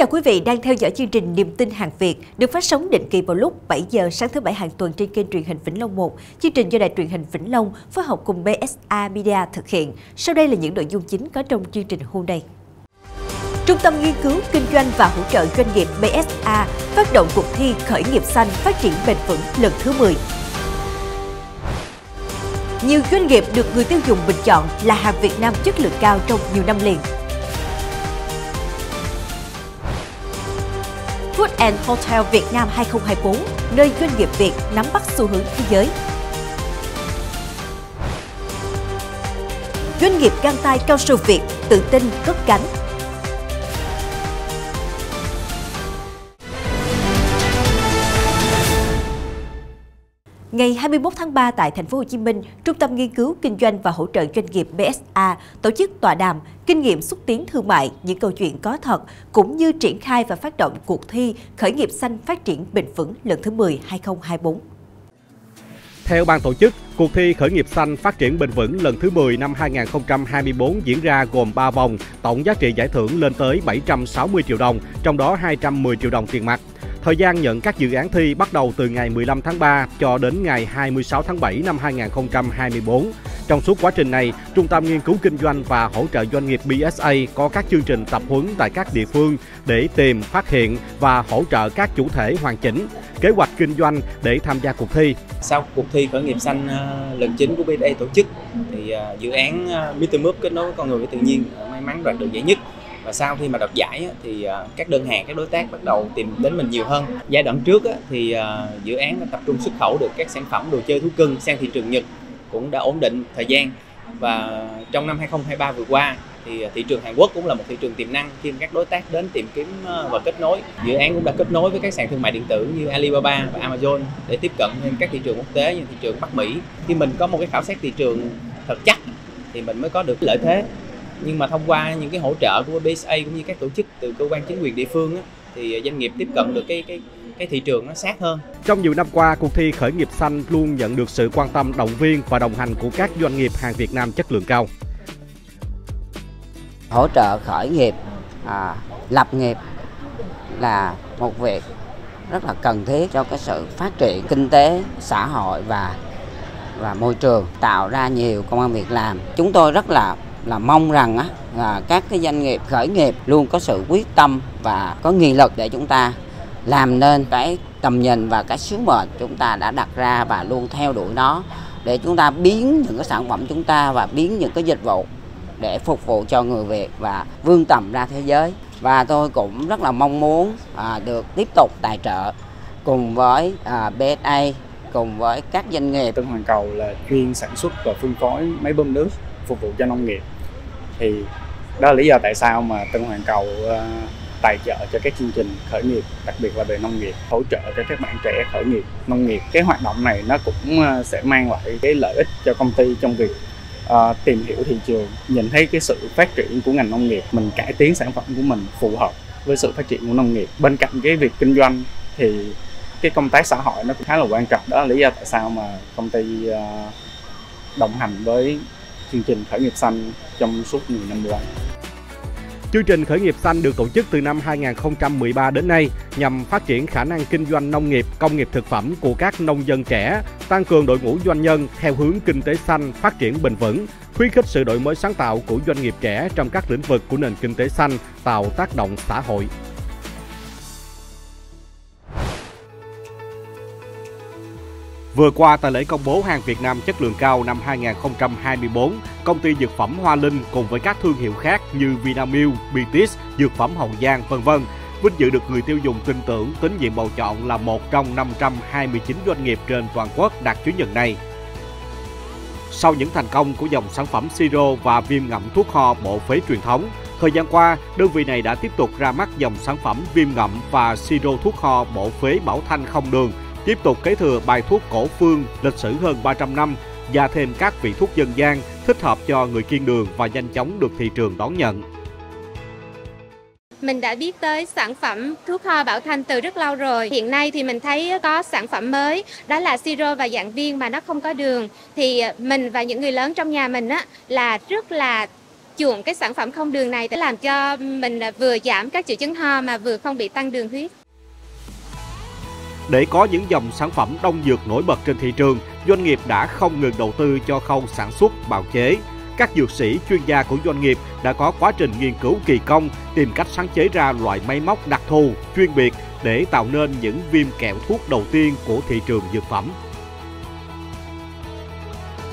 chào quý vị đang theo dõi chương trình Niềm tin hàng Việt được phát sóng định kỳ vào lúc 7 giờ sáng thứ Bảy hàng tuần trên kênh truyền hình Vĩnh Long 1. Chương trình do Đài truyền hình Vĩnh Long phối hợp cùng BSA Media thực hiện. Sau đây là những nội dung chính có trong chương trình hôm nay. Trung tâm nghiên cứu kinh doanh và hỗ trợ doanh nghiệp BSA phát động cuộc thi khởi nghiệp xanh phát triển bền vững lần thứ 10. Nhiều doanh nghiệp được người tiêu dùng bình chọn là hàng Việt Nam chất lượng cao trong nhiều năm liền. Food and Hotel Vietnam 2024, nơi doanh nghiệp Việt nắm bắt xu hướng thế giới. Doanh nghiệp găng tay cao su Việt tự tin cất cánh. Ngày 21 tháng 3 tại Thành phố Hồ Chí Minh, Trung tâm nghiên cứu kinh doanh và hỗ trợ doanh nghiệp BSA tổ chức tọa đàm kinh nghiệm xúc tiến thương mại, những câu chuyện có thật, cũng như triển khai và phát động cuộc thi khởi nghiệp xanh phát triển bền vững lần thứ 10 2024. Theo ban tổ chức, cuộc thi khởi nghiệp xanh phát triển bền vững lần thứ 10 năm 2024 diễn ra gồm 3 vòng, tổng giá trị giải thưởng lên tới 760 triệu đồng, trong đó 210 triệu đồng tiền mặt. Thời gian nhận các dự án thi bắt đầu từ ngày 15 tháng 3 cho đến ngày 26 tháng 7 năm 2024. Trong suốt quá trình này, Trung tâm Nghiên cứu Kinh doanh và Hỗ trợ Doanh nghiệp BSA có các chương trình tập huấn tại các địa phương để tìm, phát hiện và hỗ trợ các chủ thể hoàn chỉnh kế hoạch kinh doanh để tham gia cuộc thi. Sau cuộc thi khởi nghiệp xanh lần 9 của BSA tổ chức, thì dự án Mr. Múp kết nối con người với tự nhiên may mắn đoạt được giải nhất. Và sau khi mà đoạt giải thì các đơn hàng, các đối tác bắt đầu tìm đến mình nhiều hơn. Giai đoạn trước thì dự án đã tập trung xuất khẩu được các sản phẩm đồ chơi thú cưng sang thị trường Nhật, cũng đã ổn định thời gian. Và trong năm 2023 vừa qua thì thị trường Hàn Quốc cũng là một thị trường tiềm năng khi các đối tác đến tìm kiếm và kết nối. Dự án cũng đã kết nối với các sàn thương mại điện tử như Alibaba và Amazon để tiếp cận thêm các thị trường quốc tế như thị trường Bắc Mỹ. Khi mình có một cái khảo sát thị trường thật chắc thì mình mới có được lợi thế. Nhưng mà thông qua những cái hỗ trợ của BSA cũng như các tổ chức từ cơ quan chính quyền địa phương thì doanh nghiệp tiếp cận được cái thị trường nó sát hơn. Trong nhiều năm qua, cuộc thi khởi nghiệp xanh luôn nhận được sự quan tâm, động viên và đồng hành của các doanh nghiệp hàng Việt Nam chất lượng cao. Hỗ trợ khởi nghiệp, lập nghiệp là một việc rất là cần thiết cho cái sự phát triển kinh tế, xã hội và môi trường, tạo ra nhiều công ăn việc làm. Chúng tôi rất là mong rằng các cái doanh nghiệp khởi nghiệp luôn có sự quyết tâm và có nghị lực để chúng ta làm nên cái tầm nhìn và cái sứ mệnh chúng ta đã đặt ra và luôn theo đuổi nó để chúng ta biến những cái sản phẩm chúng ta và biến những cái dịch vụ để phục vụ cho người Việt và vươn tầm ra thế giới. Và tôi cũng rất là mong muốn được tiếp tục tài trợ cùng với BSA, cùng với các doanh nghiệp. Tân Hoàng Cầu là chuyên sản xuất và phân phối máy bơm nước phục vụ cho nông nghiệp, thì đó là lý do tại sao mà Tân Hoàng Cầu tài trợ cho các chương trình khởi nghiệp, đặc biệt là về nông nghiệp, hỗ trợ cho các bạn trẻ khởi nghiệp nông nghiệp. Cái hoạt động này nó cũng sẽ mang lại cái lợi ích cho công ty trong việc tìm hiểu thị trường, nhìn thấy cái sự phát triển của ngành nông nghiệp, mình cải tiến sản phẩm của mình phù hợp với sự phát triển của nông nghiệp. Bên cạnh cái việc kinh doanh thì cái công tác xã hội nó cũng khá là quan trọng. Đó là lý do tại sao mà công ty đồng hành với chương trình khởi nghiệp xanh trong suốt 10 năm qua. Chương trình khởi nghiệp xanh được tổ chức từ năm 2013 đến nay nhằm phát triển khả năng kinh doanh nông nghiệp, công nghiệp thực phẩm của các nông dân trẻ, tăng cường đội ngũ doanh nhân theo hướng kinh tế xanh, phát triển bền vững, khuyến khích sự đổi mới sáng tạo của doanh nghiệp trẻ trong các lĩnh vực của nền kinh tế xanh, tạo tác động xã hội. Vừa qua, tại lễ công bố hàng Việt Nam chất lượng cao năm 2024, công ty dược phẩm Hoa Linh cùng với các thương hiệu khác như Vinamilk, Beatrice, dược phẩm Hồng Giang, v.v. vinh dự được người tiêu dùng tin tưởng, tín nhiệm bầu chọn là một trong 529 doanh nghiệp trên toàn quốc đạt chứng nhận này. Sau những thành công của dòng sản phẩm siro và viêm ngậm thuốc ho bộ phế truyền thống, thời gian qua, đơn vị này đã tiếp tục ra mắt dòng sản phẩm viêm ngậm và siro thuốc ho bộ phế Bảo Thanh không đường, tiếp tục kế thừa bài thuốc cổ phương lịch sử hơn 300 năm và thêm các vị thuốc dân gian thích hợp cho người kiêng đường và nhanh chóng được thị trường đón nhận. Mình đã biết tới sản phẩm thuốc ho Bảo Thanh từ rất lâu rồi. Hiện nay thì mình thấy có sản phẩm mới, đó là siro và dạng viên mà nó không có đường. Thì mình và những người lớn trong nhà mình là rất là dụng cái sản phẩm không đường này để làm cho mình vừa giảm các triệu chứng ho mà vừa không bị tăng đường huyết. Để có những dòng sản phẩm đông dược nổi bật trên thị trường, doanh nghiệp đã không ngừng đầu tư cho khâu sản xuất, bào chế. Các dược sĩ, chuyên gia của doanh nghiệp đã có quá trình nghiên cứu kỳ công, tìm cách sáng chế ra loại máy móc đặc thù, chuyên biệt để tạo nên những viên kẹo thuốc đầu tiên của thị trường dược phẩm.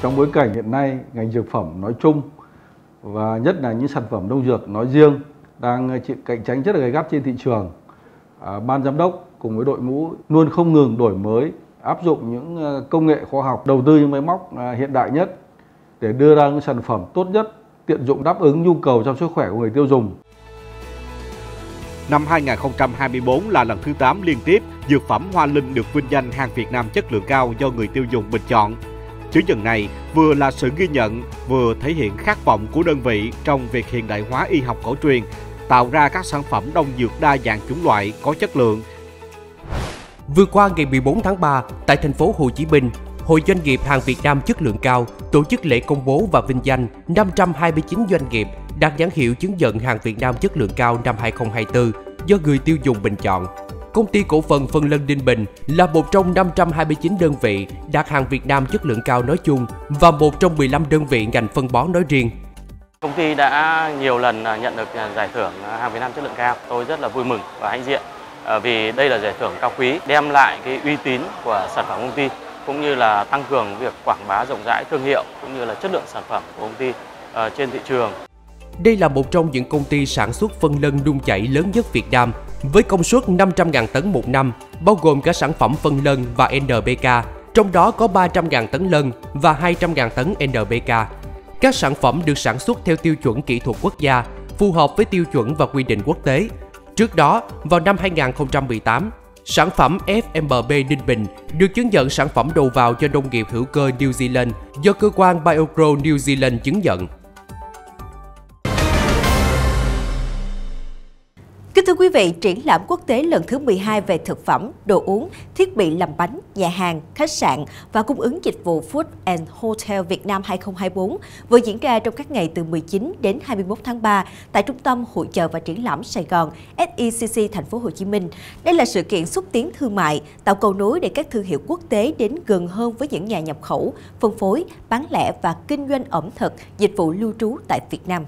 Trong bối cảnh hiện nay, ngành dược phẩm nói chung và nhất là những sản phẩm đông dược nói riêng đang chịu cạnh tranh rất là gay gắt trên thị trường, ban giám đốc cùng với đội ngũ luôn không ngừng đổi mới, áp dụng những công nghệ khoa học, đầu tư những máy móc hiện đại nhất để đưa ra những sản phẩm tốt nhất, tiện dụng đáp ứng nhu cầu chăm sóc khỏe của người tiêu dùng. Năm 2024 là lần thứ 8 liên tiếp, dược phẩm Hoa Linh được vinh danh hàng Việt Nam chất lượng cao do người tiêu dùng bình chọn. Chứng nhận này vừa là sự ghi nhận, vừa thể hiện khát vọng của đơn vị trong việc hiện đại hóa y học cổ truyền, tạo ra các sản phẩm đông dược đa dạng chủng loại có chất lượng. Vừa qua ngày 14 tháng 3, tại thành phố Hồ Chí Minh, Hội Doanh nghiệp hàng Việt Nam chất lượng cao tổ chức lễ công bố và vinh danh 529 doanh nghiệp đạt nhãn hiệu chứng nhận hàng Việt Nam chất lượng cao năm 2024 do người tiêu dùng bình chọn. Công ty cổ phần Phân Lân Ninh Bình là một trong 529 đơn vị đạt hàng Việt Nam chất lượng cao nói chung và một trong 15 đơn vị ngành phân bón nói riêng. Công ty đã nhiều lần nhận được giải thưởng hàng Việt Nam chất lượng cao. Tôi rất là vui mừng và hãnh diện vì đây là giải thưởng cao quý, đem lại cái uy tín của sản phẩm công ty, cũng như là tăng cường việc quảng bá rộng rãi thương hiệu cũng như là chất lượng sản phẩm của công ty trên thị trường. Đây là một trong những công ty sản xuất phân lân đun chảy lớn nhất Việt Nam với công suất 500.000 tấn một năm, bao gồm cả sản phẩm phân lân và NPK, trong đó có 300.000 tấn lân và 200.000 tấn NPK. Các sản phẩm được sản xuất theo tiêu chuẩn kỹ thuật quốc gia, phù hợp với tiêu chuẩn và quy định quốc tế. Trước đó, vào năm 2018, sản phẩm FMB Ninh Bình được chứng nhận sản phẩm đầu vào cho nông nghiệp hữu cơ New Zealand do cơ quan BioGro New Zealand chứng nhận. Kính thưa quý vị, triển lãm quốc tế lần thứ 12 về thực phẩm, đồ uống, thiết bị làm bánh, nhà hàng, khách sạn và cung ứng dịch vụ Food and Hotel Vietnam 2024 vừa diễn ra trong các ngày từ 19 đến 21 tháng 3 tại Trung tâm Hội chợ và Triển lãm Sài Gòn SECC Thành phố Hồ Chí Minh. Đây là sự kiện xúc tiến thương mại, tạo cầu nối để các thương hiệu quốc tế đến gần hơn với những nhà nhập khẩu, phân phối, bán lẻ và kinh doanh ẩm thực, dịch vụ lưu trú tại Việt Nam.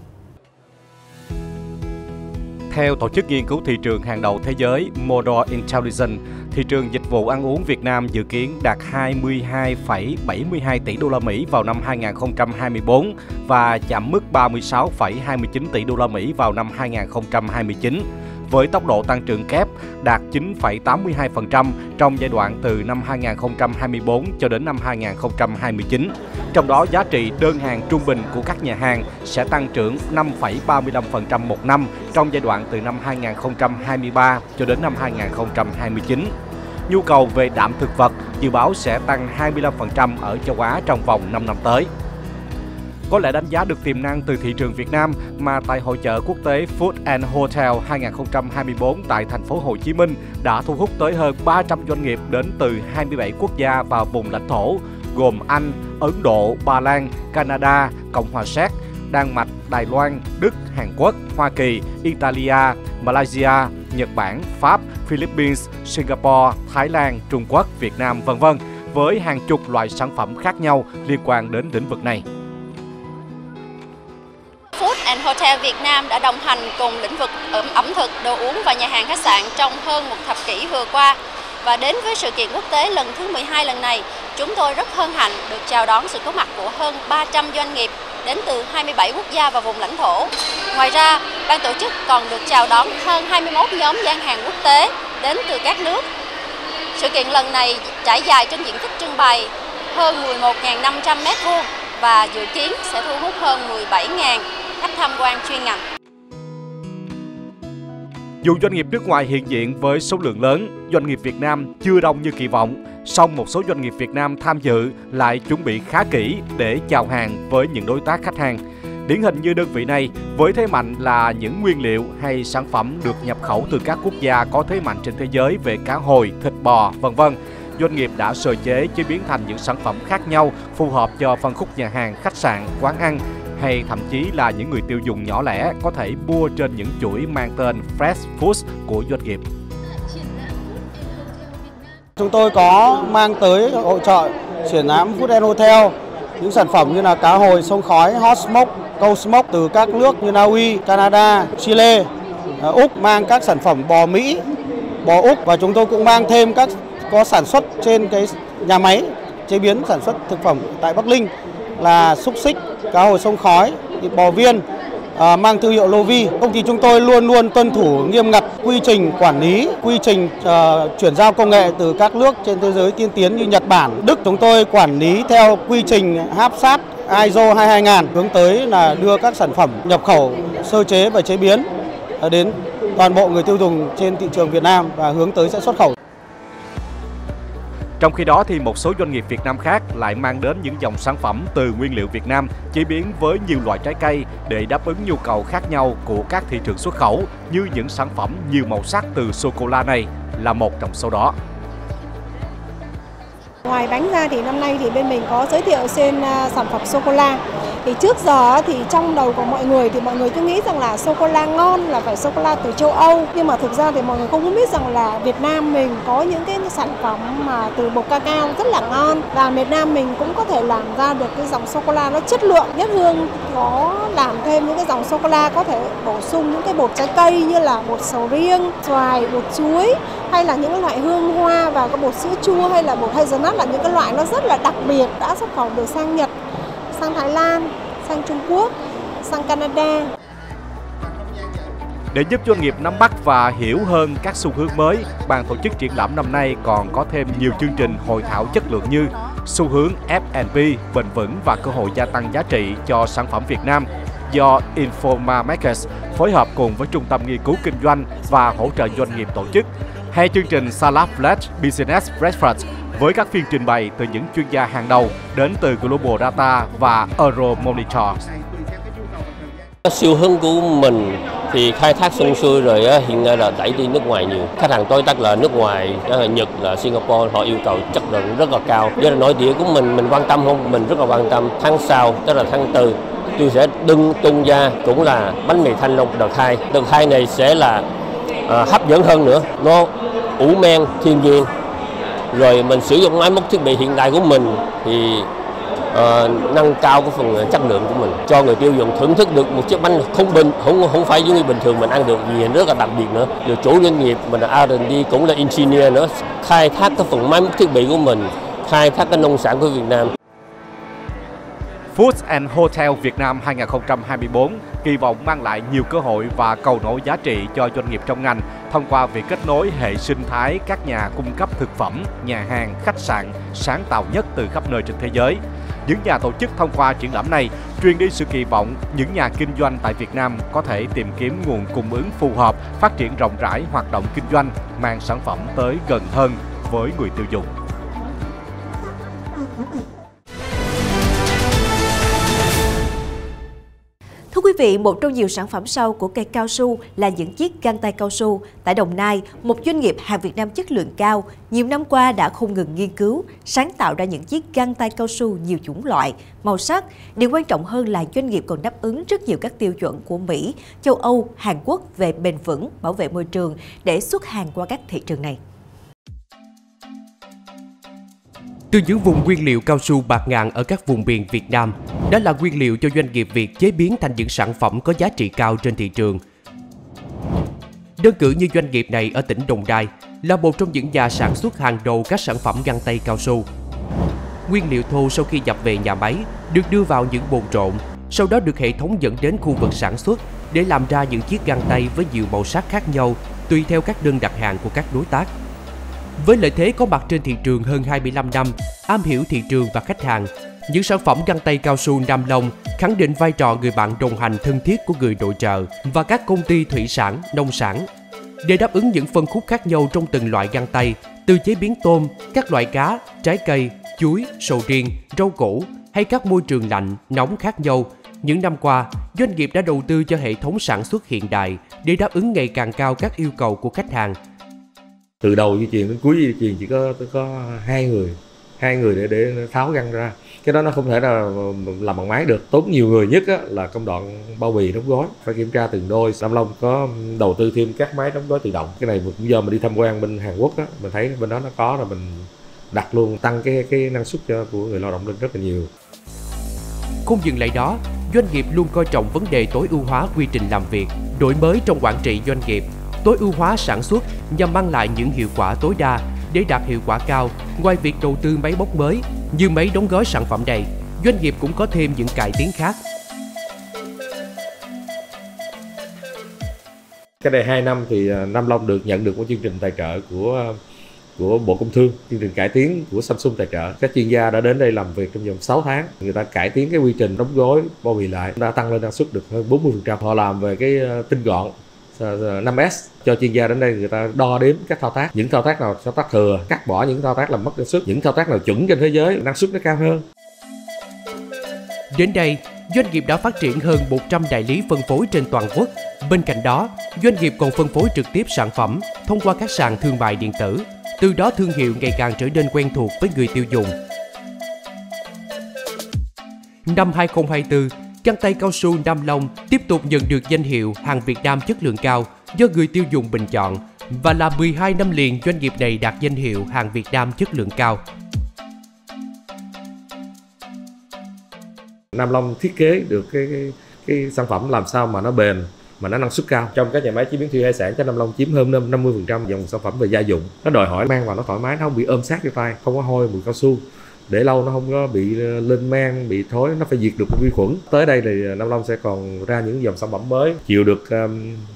Theo tổ chức nghiên cứu thị trường hàng đầu thế giới Mordor Intelligence, thị trường dịch vụ ăn uống Việt Nam dự kiến đạt 22,72 tỷ đô la Mỹ vào năm 2024 và chạm mức 36,29 tỷ đô la Mỹ vào năm 2029, với tốc độ tăng trưởng kép đạt 9,82% trong giai đoạn từ năm 2024 cho đến năm 2029. Trong đó, giá trị đơn hàng trung bình của các nhà hàng sẽ tăng trưởng 5,35% một năm trong giai đoạn từ năm 2023 cho đến năm 2029. Nhu cầu về đạm thực vật dự báo sẽ tăng 25% ở châu Á trong vòng 5 năm tới. Có lẽ đánh giá được tiềm năng từ thị trường Việt Nam mà tại hội chợ quốc tế Food and Hotel 2024 tại thành phố Hồ Chí Minh đã thu hút tới hơn 300 doanh nghiệp đến từ 27 quốc gia và vùng lãnh thổ gồm Anh, Ấn Độ, Ba Lan, Canada, Cộng hòa Séc, Đan Mạch, Đài Loan, Đức, Hàn Quốc, Hoa Kỳ, Italia, Malaysia, Nhật Bản, Pháp, Philippines, Singapore, Thái Lan, Trung Quốc, Việt Nam, v.v. với hàng chục loại sản phẩm khác nhau liên quan đến lĩnh vực này. Food & Hotel Việt Nam đã đồng hành cùng lĩnh vực ẩm thực, đồ uống và nhà hàng khách sạn trong hơn một thập kỷ vừa qua. Và đến với sự kiện quốc tế lần thứ 12 lần này, chúng tôi rất hân hạnh được chào đón sự có mặt của hơn 300 doanh nghiệp đến từ 27 quốc gia và vùng lãnh thổ. Ngoài ra, ban tổ chức còn được chào đón hơn 21 nhóm gian hàng quốc tế đến từ các nước. Sự kiện lần này trải dài trên diện tích trưng bày hơn 11.500 m² và dự kiến sẽ thu hút hơn 17.000 khách tham quan chuyên ngành. Dù doanh nghiệp nước ngoài hiện diện với số lượng lớn, doanh nghiệp Việt Nam chưa đông như kỳ vọng, song một số doanh nghiệp Việt Nam tham dự lại chuẩn bị khá kỹ để chào hàng với những đối tác khách hàng. Điển hình như đơn vị này với thế mạnh là những nguyên liệu hay sản phẩm được nhập khẩu từ các quốc gia có thế mạnh trên thế giới về cá hồi, thịt bò, v.v. doanh nghiệp đã sơ chế, chế biến thành những sản phẩm khác nhau phù hợp cho phân khúc nhà hàng, khách sạn, quán ăn hay thậm chí là những người tiêu dùng nhỏ lẻ có thể mua trên những chuỗi mang tên Fresh Foods của doanh nghiệp. Chúng tôi có mang tới hội chợ triển lãm Food & Hotel những sản phẩm như là cá hồi, sông khói, hot smoke, cold smoke từ các nước như Na Uy, Canada, Chile, Úc, mang các sản phẩm bò Mỹ, bò Úc, và chúng tôi cũng mang thêm các có sản xuất trên cái nhà máy chế biến sản xuất thực phẩm tại Bắc Ninh là xúc xích, cá hồi sông khói, thịt bò viên mang thương hiệu Lô Vi. Công ty chúng tôi luôn luôn tuân thủ nghiêm ngặt quy trình quản lý, quy trình chuyển giao công nghệ từ các nước trên thế giới tiên tiến như Nhật Bản, Đức. Chúng tôi quản lý theo quy trình HACCP ISO 22000, hướng tới là đưa các sản phẩm nhập khẩu, sơ chế và chế biến đến toàn bộ người tiêu dùng trên thị trường Việt Nam và hướng tới sẽ xuất khẩu. Trong khi đó thì một số doanh nghiệp Việt Nam khác lại mang đến những dòng sản phẩm từ nguyên liệu Việt Nam chế biến với nhiều loại trái cây để đáp ứng nhu cầu khác nhau của các thị trường xuất khẩu, như những sản phẩm nhiều màu sắc từ sô-cô-la này là một trong số đó. Ngoài bánh ra thì năm nay thì bên mình có giới thiệu trên sản phẩm sô-cô-la. Thì trước giờ thì trong đầu của mọi người thì mọi người cứ nghĩ rằng là sô-cô-la ngon là phải sô-cô-la từ châu Âu. Nhưng mà thực ra thì mọi người không biết rằng là Việt Nam mình có những cái sản phẩm mà từ bột cacao rất là ngon. Và Việt Nam mình cũng có thể làm ra được cái dòng sô-cô-la nó chất lượng. Nhất Hương có làm thêm những cái dòng sô-cô-la có thể bổ sung những cái bột trái cây như là bột sầu riêng, xoài, bột chuối, hay là những loại hương hoa và bột sữa chua hay là bột hazelnut, là những cái loại nó rất là đặc biệt, đã xuất khẩu được sang Nhật, sang Thái Lan, sang Trung Quốc, sang Canada. Để giúp doanh nghiệp nắm bắt và hiểu hơn các xu hướng mới, ban tổ chức triển lãm năm nay còn có thêm nhiều chương trình hội thảo chất lượng như xu hướng F&B bền vững và cơ hội gia tăng giá trị cho sản phẩm Việt Nam do Informa Markets phối hợp cùng với Trung tâm Nghiên cứu Kinh doanh và Hỗ trợ Doanh nghiệp tổ chức, hay chương trình Salad Flash Business Breakfast với các phiên trình bày từ những chuyên gia hàng đầu đến từ Global Data và Euro Monitor. Siêu hướng của mình thì khai thác sông xuôi rồi, hiện nay là đẩy đi nước ngoài nhiều. Khách hàng tôi tắc là nước ngoài, là Nhật, là Singapore, họ yêu cầu chất lượng rất là cao. Do là nội địa của mình quan tâm không? Mình rất là quan tâm. Tháng sau, tức là tháng 4, tôi sẽ tung ra cũng là bánh mì Thanh Long đợt 2. Đợt 2 này sẽ là hấp dẫn hơn nữa, nó ủ men thiên nhiên. Rồi mình sử dụng máy móc thiết bị hiện đại của mình thì nâng cao cái phần chất lượng của mình cho người tiêu dùng thưởng thức được một chiếc bánh không phải như bình thường mình ăn được, gì rất là đặc biệt nữa. Rồi chủ doanh nghiệp mình là R&D cũng là engineer nữa, khai thác cái phần máy móc thiết bị của mình, khai thác cái nông sản của Việt Nam. Food & Hotel Việt Nam 2024 kỳ vọng mang lại nhiều cơ hội và cầu nối giá trị cho doanh nghiệp trong ngành thông qua việc kết nối hệ sinh thái các nhà cung cấp thực phẩm, nhà hàng, khách sạn sáng tạo nhất từ khắp nơi trên thế giới. Những nhà tổ chức thông qua triển lãm này truyền đi sự kỳ vọng những nhà kinh doanh tại Việt Nam có thể tìm kiếm nguồn cung ứng phù hợp, phát triển rộng rãi hoạt động kinh doanh, mang sản phẩm tới gần hơn với người tiêu dùng. Thưa quý vị, một trong nhiều sản phẩm sau của cây cao su là những chiếc găng tay cao su. Tại Đồng Nai, một doanh nghiệp hàng Việt Nam chất lượng cao, nhiều năm qua đã không ngừng nghiên cứu, sáng tạo ra những chiếc găng tay cao su nhiều chủng loại, màu sắc. Điều quan trọng hơn là doanh nghiệp còn đáp ứng rất nhiều các tiêu chuẩn của Mỹ, châu Âu, Hàn Quốc về bền vững, bảo vệ môi trường để xuất hàng qua các thị trường này. Từ những vùng nguyên liệu cao su bạc ngàn ở các vùng miền Việt Nam, đó là nguyên liệu cho doanh nghiệp Việt chế biến thành những sản phẩm có giá trị cao trên thị trường. Đơn cử như doanh nghiệp này ở tỉnh Đồng Nai là một trong những nhà sản xuất hàng đầu các sản phẩm găng tay cao su. Nguyên liệu thô sau khi nhập về nhà máy được đưa vào những bồn trộn, sau đó được hệ thống dẫn đến khu vực sản xuất để làm ra những chiếc găng tay với nhiều màu sắc khác nhau tùy theo các đơn đặt hàng của các đối tác. Với lợi thế có mặt trên thị trường hơn 25 năm, am hiểu thị trường và khách hàng, những sản phẩm găng tay cao su Nam Long khẳng định vai trò người bạn đồng hành thân thiết của người nội trợ và các công ty thủy sản, nông sản. Để đáp ứng những phân khúc khác nhau trong từng loại găng tay, từ chế biến tôm, các loại cá, trái cây, chuối, sầu riêng, rau củ hay các môi trường lạnh, nóng khác nhau, những năm qua, doanh nghiệp đã đầu tư cho hệ thống sản xuất hiện đại để đáp ứng ngày càng cao các yêu cầu của khách hàng. Từ đầu dây chuyền đến cuối dây chuyền chỉ có hai người để tháo găng ra. Cái đó nó không thể là làm bằng máy được. Tốn nhiều người nhất á, là công đoạn bao bì đóng gói, phải kiểm tra từng đôi. Nam Long có đầu tư thêm các máy đóng gói tự động. Cái này cũng do mình đi tham quan bên Hàn Quốc á, mình thấy bên đó nó có là mình đặt luôn, tăng cái năng suất của người lao động lên rất là nhiều. Không dừng lại đó, doanh nghiệp luôn coi trọng vấn đề tối ưu hóa quy trình làm việc, đổi mới trong quản trị doanh nghiệp, tối ưu hóa sản xuất nhằm mang lại những hiệu quả tối đa. Để đạt hiệu quả cao, ngoài việc đầu tư máy bóc mới như máy đóng gói sản phẩm này, doanh nghiệp cũng có thêm những cải tiến khác. Cái này 2 năm thì Nam Long nhận được một chương trình tài trợ của Bộ Công Thương, chương trình cải tiến của Samsung tài trợ. Các chuyên gia đã đến đây làm việc trong vòng 6 tháng, người ta cải tiến cái quy trình đóng gói bao bì lại, đã tăng lên năng suất được hơn 40%. Họ làm về cái tinh gọn 5S, cho chuyên gia đến đây người ta đo đếm các thao tác, những thao tác nào thao tác thừa, cắt bỏ những thao tác làm mất năng suất, những thao tác nào chuẩn trên thế giới, năng suất nó cao hơn. Đến đây, doanh nghiệp đã phát triển hơn 100 đại lý phân phối trên toàn quốc. Bên cạnh đó, doanh nghiệp còn phân phối trực tiếp sản phẩm thông qua các sàn thương mại điện tử. Từ đó thương hiệu ngày càng trở nên quen thuộc với người tiêu dùng. Năm 2024, găng tay cao su Nam Long tiếp tục nhận được danh hiệu hàng Việt Nam chất lượng cao do người tiêu dùng bình chọn và là 12 năm liền doanh nghiệp này đạt danh hiệu hàng Việt Nam chất lượng cao. Nam Long thiết kế được cái sản phẩm làm sao mà nó bền, mà nó năng suất cao. Trong các nhà máy chế biến thủy hải sản, Nam Long chiếm hơn 50% dòng sản phẩm về gia dụng. Nó đòi hỏi mang vào nó thoải mái, nó không bị ôm sát vô tay, không có hôi mùi cao su, để lâu nó không có bị lên men, bị thối, nó phải diệt được vi khuẩn. Tới đây thì Nam Long sẽ còn ra những dòng sản phẩm mới chịu được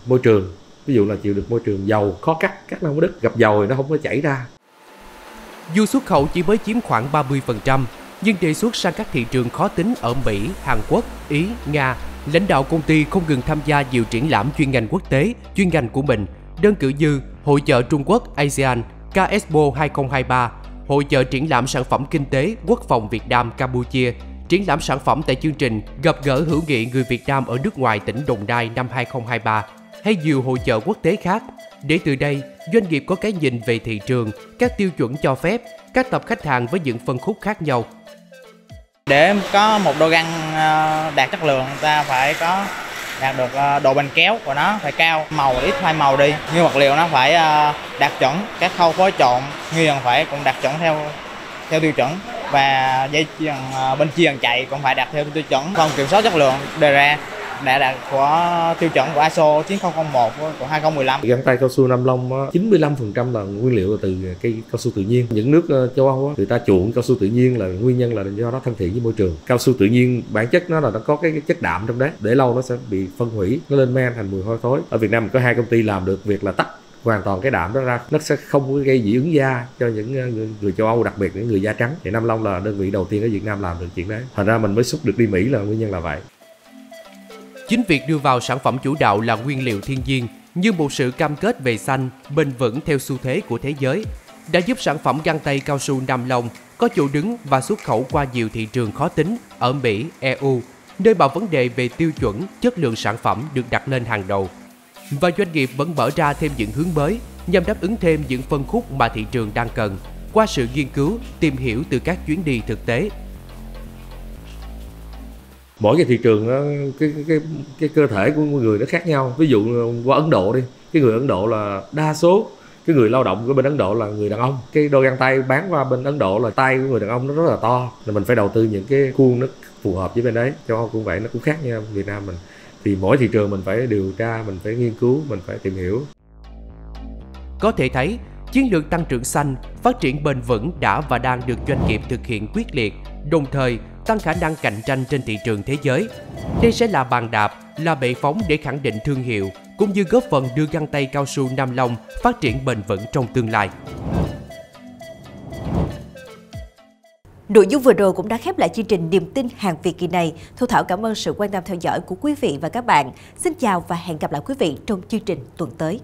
môi trường, ví dụ là chịu được môi trường dầu, khó cắt nó không có đứt, gặp dầu thì nó không có chảy ra. Dù xuất khẩu chỉ mới chiếm khoảng 30%, nhưng đề xuất sang các thị trường khó tính ở Mỹ, Hàn Quốc, Ý, Nga, lãnh đạo công ty không ngừng tham gia nhiều triển lãm chuyên ngành quốc tế, chuyên ngành của mình, đơn cử như Hội chợ Trung Quốc ASEAN, KExpo 2023, Hội chợ triển lãm sản phẩm kinh tế quốc phòng Việt Nam Campuchia, triển lãm sản phẩm tại chương trình gặp gỡ hữu nghị người Việt Nam ở nước ngoài tỉnh Đồng Nai năm 2023, hay nhiều hội chợ quốc tế khác. Để từ đây, doanh nghiệp có cái nhìn về thị trường, các tiêu chuẩn cho phép, các tập khách hàng với những phân khúc khác nhau. Để có một đôi găng đạt chất lượng, ta phải có đạt được độ bền kéo của nó phải cao, màu ít phai màu đi, nguyên vật liệu nó phải đạt chuẩn, các khâu phối trộn, nghiền phải cũng đạt chuẩn theo tiêu chuẩn, và dây chuyền bên chuyền chạy cũng phải đạt theo tiêu chuẩn. Còn kiểm soát chất lượng đề ra đã đạt của tiêu chuẩn của ISO 9001 của 2015. Găng tay cao su Nam Long 95% là nguyên liệu từ cây cao su tự nhiên. Những nước châu Âu người ta chuộng cao su tự nhiên là nguyên nhân là do nó thân thiện với môi trường. Cao su tự nhiên bản chất nó là nó có cái chất đạm trong đấy, để lâu nó sẽ bị phân hủy, nó lên men thành mùi hôi thối. Ở Việt Nam có 2 công ty làm được việc là tách hoàn toàn cái đạm đó ra, nó sẽ không có gây dị ứng da cho những người châu Âu, đặc biệt những người da trắng. Thì Nam Long là đơn vị đầu tiên ở Việt Nam làm được chuyện đấy. Thành ra mình mới xuất được đi Mỹ là nguyên nhân là vậy. Chính việc đưa vào sản phẩm chủ đạo là nguyên liệu thiên nhiên như một sự cam kết về xanh, bền vững theo xu thế của thế giới đã giúp sản phẩm găng tay cao su Nam Long có chỗ đứng và xuất khẩu qua nhiều thị trường khó tính ở Mỹ, EU, nơi mà vấn đề về tiêu chuẩn, chất lượng sản phẩm được đặt lên hàng đầu. Và doanh nghiệp vẫn mở ra thêm những hướng mới nhằm đáp ứng thêm những phân khúc mà thị trường đang cần qua sự nghiên cứu, tìm hiểu từ các chuyến đi thực tế. Mỗi cái thị trường nó, cái cơ thể của người nó khác nhau. Ví dụ qua Ấn Độ đi, cái người Ấn Độ là đa số cái người lao động của bên Ấn Độ là người đàn ông. Cái đôi găng tay bán qua bên Ấn Độ là tay của người đàn ông nó rất là to, là mình phải đầu tư những cái khuôn nó phù hợp với bên đấy. Châu Âu cũng vậy, nó cũng khác như Việt Nam mình. Thì mỗi thị trường mình phải điều tra, mình phải nghiên cứu, mình phải tìm hiểu. Có thể thấy chiến lược tăng trưởng xanh, phát triển bền vững đã và đang được doanh nghiệp thực hiện quyết liệt, đồng thời tăng khả năng cạnh tranh trên thị trường thế giới. Đây sẽ là bàn đạp, là bệ phóng để khẳng định thương hiệu, cũng như góp phần đưa găng tay cao su Nam Long phát triển bền vững trong tương lai. Nội dung vừa rồi cũng đã khép lại chương trình Niềm tin hàng Việt kỳ này. Thu Thảo cảm ơn sự quan tâm theo dõi của quý vị và các bạn. Xin chào và hẹn gặp lại quý vị trong chương trình tuần tới.